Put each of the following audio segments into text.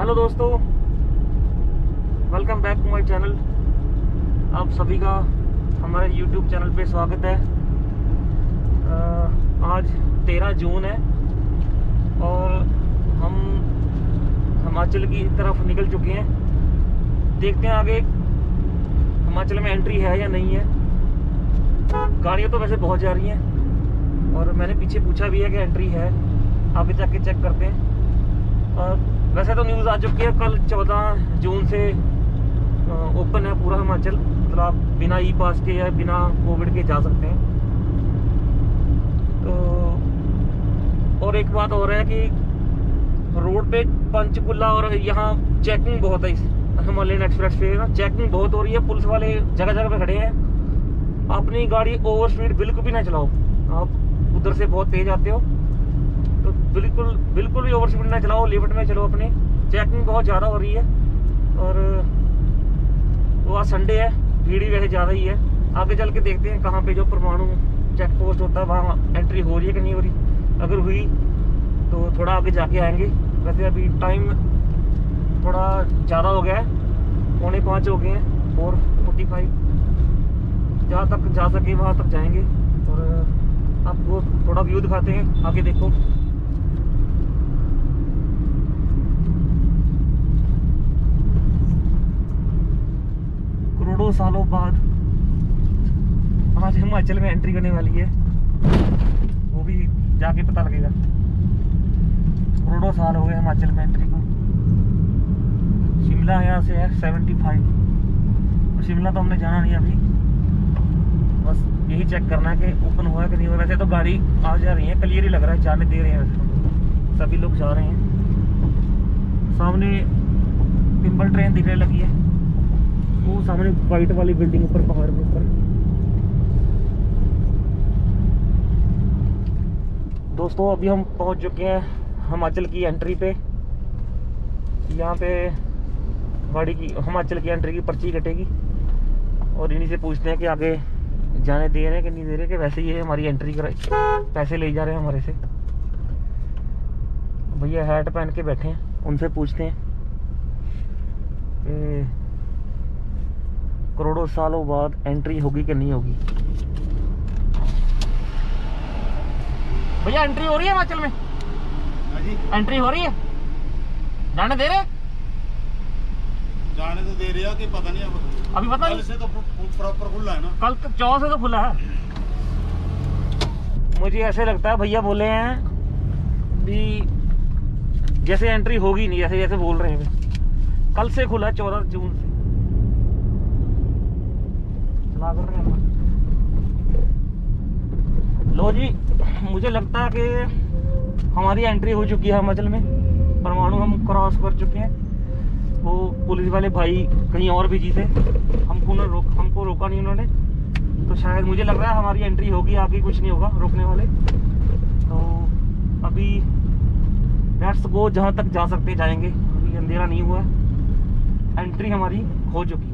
Hello दोस्तों, welcome back to my channel. आप सभी का हमारे यूट्यूब चैनल पे स्वागत है। आज 13 जून है और हम हिमाचल की तरफ निकल चुके हैं। देखते हैं आगे हिमाचल में एंट्री है या नहीं है। गाड़ियाँ तो वैसे बहुत जा रही हैं और मैंने पीछे पूछा भी है कि एंट्री है, आगे जाके चेक करते हैं। और वैसे तो न्यूज़ आ चुकी है, कल 14 जून से ओपन है पूरा हिमाचल, मतलब आप बिना ई पास के या बिना कोविड के जा सकते हैं। तो और एक बात हो रहा है कि रोड पे पंचकुला और यहाँ चेकिंग बहुत है। हिमालयन एक्सप्रेस वे ना चेकिंग बहुत हो रही है, पुलिस वाले जगह जगह पे खड़े हैं। अपनी गाड़ी ओवर स्पीड बिल्कुल भी ना चलाओ, आप उधर से बहुत तेज आते हो तो बिल्कुल भी ओवर स्पीड ना चलाओ, लिमिट में चलो अपने। चेकिंग बहुत ज़्यादा हो रही है और वो आज संडे है, भीड़ वैसे ज़्यादा ही है। आगे चल के देखते हैं कहाँ पे जो परमाणु चेक पोस्ट होता है वहाँ एंट्री हो रही है कि नहीं हो रही। अगर हुई तो थोड़ा आगे जाके आएंगे। वैसे अभी टाइम थोड़ा ज़्यादा हो गया है, 4:45 हो गए हैं, 4:45। जहाँ तक जा सके वहाँ तक जाएँगे और आपको थोड़ा व्यू दिखाते हैं। आगे देखो, करोड़ों सालों बाद आज हिमाचल में एंट्री करने वाली है, वो भी जाके पता लगेगा। करोड़ों साल हो गए हिमाचल में एंट्री को। शिमला यहाँ से है 75 और शिमला तो हमने जाना नहीं अभी, बस यही चेक करना है कि ओपन हुआ कि नहीं हुआ। वैसे तो गाड़ी आ जा रही है, क्लियर ही लग रहा है, जाने दे रहे हैं, सभी लोग जा रहे हैं। सामने पिंपल ट्रेन दिखने लगी है, वो सामने वाइट वाली बिल्डिंग ऊपर पहाड़ के ऊपर। दोस्तों अभी हम पहुंच चुके हैं हिमाचल की एंट्री पे। यहाँ पे गाड़ी की हिमाचल की एंट्री की पर्ची कटेगी और इन्हीं से पूछते हैं कि आगे जाने दे रहे हैं कि नहीं दे रहे, कि वैसे ही हमारी एंट्री कराई, पैसे ले जा रहे हैं हमारे से। भैया हैट पहन के बैठे हैं, उनसे पूछते हैं कि करोड़ों सालों बाद एंट्री होगी कि नहीं होगी। भैया एंट्री हो रही है हिमाचल में? हाँ जी, एंट्री हो रही है। जाने दे रहे? जाने तो दे रहे हैं कि पता नहीं, अब अभी पता नहीं। कल से तो प्रॉपर खुला है ना, कल तक 14 से तो खुला है। मुझे ऐसे लगता है भैया बोले हैं भी जैसे एंट्री होगी नहीं, जैसे जैसे बोल रहे हैं कल से खुला है, 14 जून से। लो जी, मुझे लगता है कि हमारी एंट्री हो चुकी है हिमाचल में। परमाणु हम क्रॉस कर चुके हैं। वो पुलिस वाले भाई कहीं और बिजी थे, हमको रोका नहीं उन्होंने, तो शायद मुझे लग रहा है हमारी एंट्री होगी, आगे कुछ नहीं होगा रोकने वाले। तो अभी लेट्स गो, जहाँ तक जा सकते जाएंगे, अभी अंधेरा नहीं हुआ है। एंट्री हमारी हो चुकी है।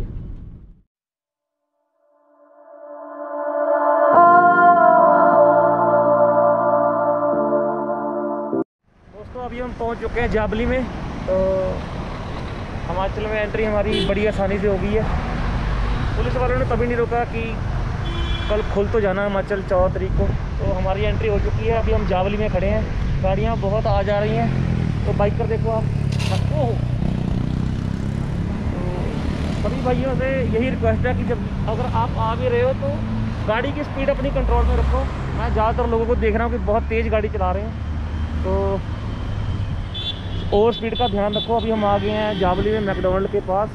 अभी हम पहुंच चुके हैं जाबली में। तो हिमाचल में एंट्री हमारी बड़ी आसानी से हो गई है। पुलिस वालों ने तभी नहीं रोका कि कल खुल तो जाना हिमाचल 14 तारीख को। तो हमारी एंट्री हो चुकी है, अभी हम जाबली में खड़े हैं। गाड़ियां बहुत आ जा रही हैं, तो बाइक पर देखो आप। तो सभी भाइयों से यही रिक्वेस्ट है कि जब अगर आप आ भी रहे हो तो गाड़ी की स्पीड अपनी कंट्रोल में रखो। मैं ज़्यादातर लोगों को देख रहा हूँ कि बहुत तेज़ गाड़ी चला रहे हैं, तो ओवर स्पीड का ध्यान रखो। अभी हम आ गए हैं जाबली में मैकडोनल्ड के पास।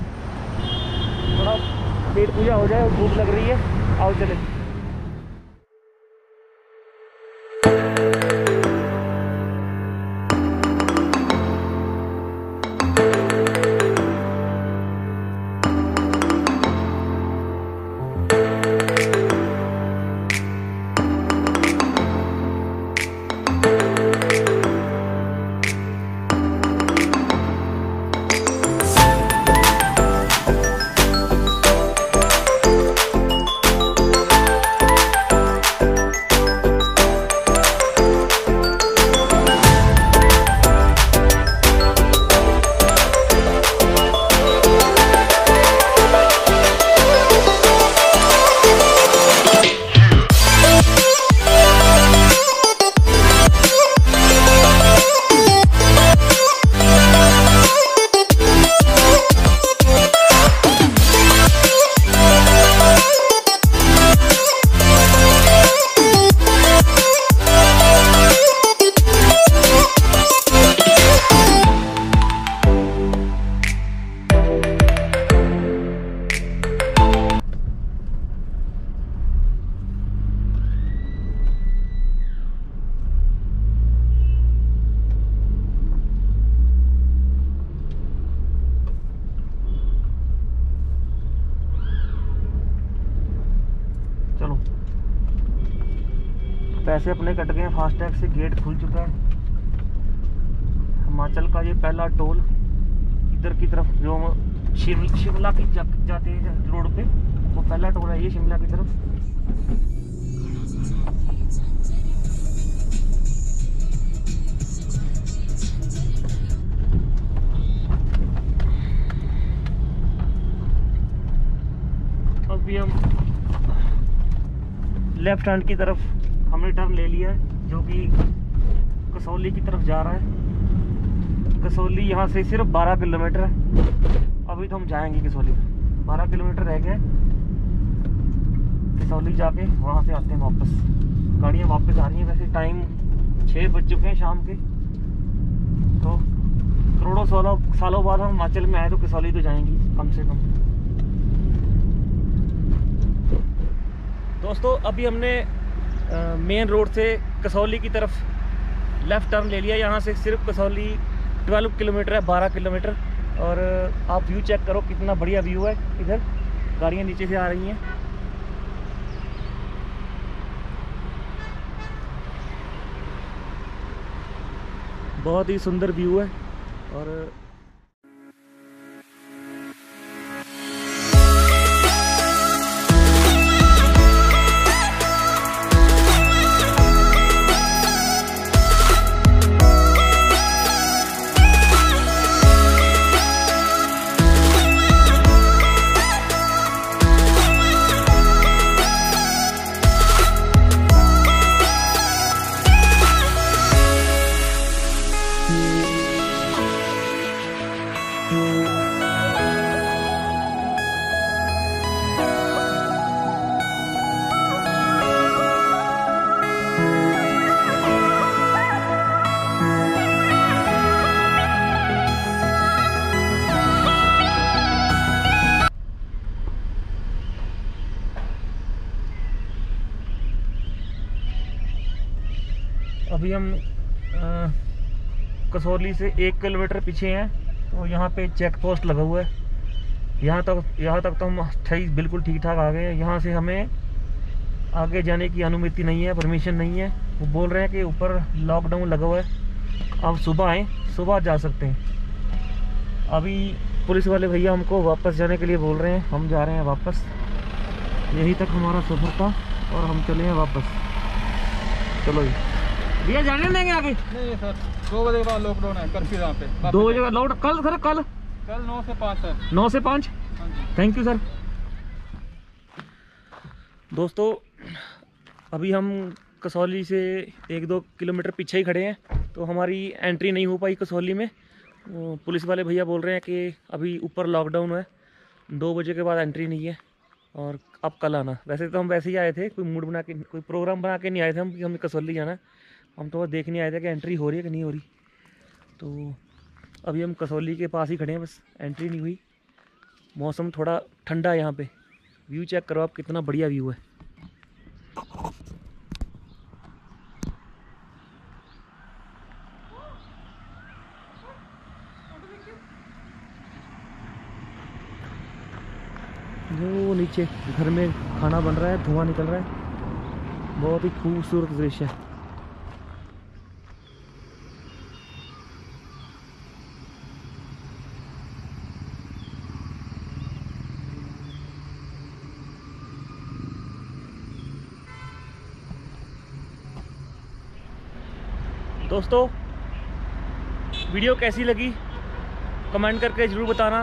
थोड़ा पेट पूजा हो जाए, भूख लग रही है, आओ चले। पैसे अपने कट गए हैं फास्टैग से, गेट खुल चुका है। हिमाचल का ये पहला टोल, इधर की तरफ जो शिमला की जाते हैं रोड पे, वो पहला टोल है ये शिमला की तरफ। अभी हम लेफ्ट हैंड की तरफ हमने टर्न ले लिया है जो कि कसौली की तरफ जा रहा है। कसौली यहाँ से सिर्फ 12 किलोमीटर है। अभी तो हम जाएंगे कसौली, 12 किलोमीटर रह गए। कसौली जाके वहाँ से आते हैं वापस। गाड़ियाँ वापस आ रही हैं। वैसे टाइम 6 बज चुके हैं शाम के। तो करोड़ों सालों बाद हम हिमाचल में आए तो कसौली तो जाएंगे कम से कम। दोस्तों अभी हमने मेन रोड से कसौली की तरफ लेफ़्ट टर्न ले लिया। यहाँ से सिर्फ कसौली 12 किलोमीटर है, 12 किलोमीटर। और आप व्यू चेक करो कितना बढ़िया व्यू है। इधर गाड़ियाँ नीचे से आ रही हैं। बहुत ही सुंदर व्यू है। और अभी हम कसौली से 1 किलोमीटर पीछे हैं। तो यहाँ पे चेक पोस्ट लगा हुआ है। यहाँ तक तो हम सही बिल्कुल ठीक ठाक आ गए हैं। यहाँ से हमें आगे जाने की अनुमति नहीं है, परमिशन नहीं है। वो बोल रहे हैं कि ऊपर लॉकडाउन लगा हुआ है, आप सुबह आएँ, सुबह जा सकते हैं। अभी पुलिस वाले भैया हमको वापस जाने के लिए बोल रहे हैं। हम जा रहे हैं वापस। यहीं तक हमारा सफ़र था और हम चले हैं वापस। चलो जी भैया, जाने देंगे आगे? नहीं सर, 2 बजे के बाद लॉकडाउन है, कर्फ्यू यहाँ पे। 2 बजे का लॉकडाउन कल? सर कल 9 से 5 सर। 9 से 5? Thank you sir. दोस्तों अभी हम कसौली से 1-2 किलोमीटर पीछे ही खड़े हैं। तो हमारी एंट्री नहीं हो पाई कसौली में। पुलिस वाले भैया बोल रहे हैं कि अभी ऊपर लॉकडाउन है, 2 बजे के बाद एंट्री नहीं है और आप कल आना। वैसे तो हम वैसे ही आए थे, कोई मूड बना के, कोई प्रोग्राम बना के नहीं आए थे हम कि हमें कसौली जाना। हम तो बस देखने आए थे कि एंट्री हो रही है कि नहीं हो रही। तो अभी हम कसौली के पास ही खड़े हैं, बस एंट्री नहीं हुई। मौसम थोड़ा ठंडा है यहाँ पे। व्यू चेक करो आप, कितना बढ़िया व्यू है। जो नीचे घर में खाना बन रहा है, धुआं निकल रहा है। बहुत ही खूबसूरत दृश्य है। दोस्तों वीडियो कैसी लगी कमेंट करके ज़रूर बताना।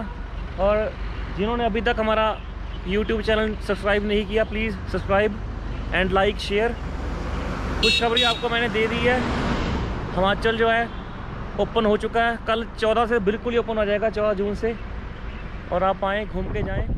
और जिन्होंने अभी तक हमारा YouTube चैनल सब्सक्राइब नहीं किया, please subscribe and like share. खुशखबरी आपको मैंने दे दी है, हिमाचल जो है ओपन हो चुका है। कल 14 से बिल्कुल ही ओपन हो जाएगा, 14 जून से। और आप आएँ, घूम के जाएँ।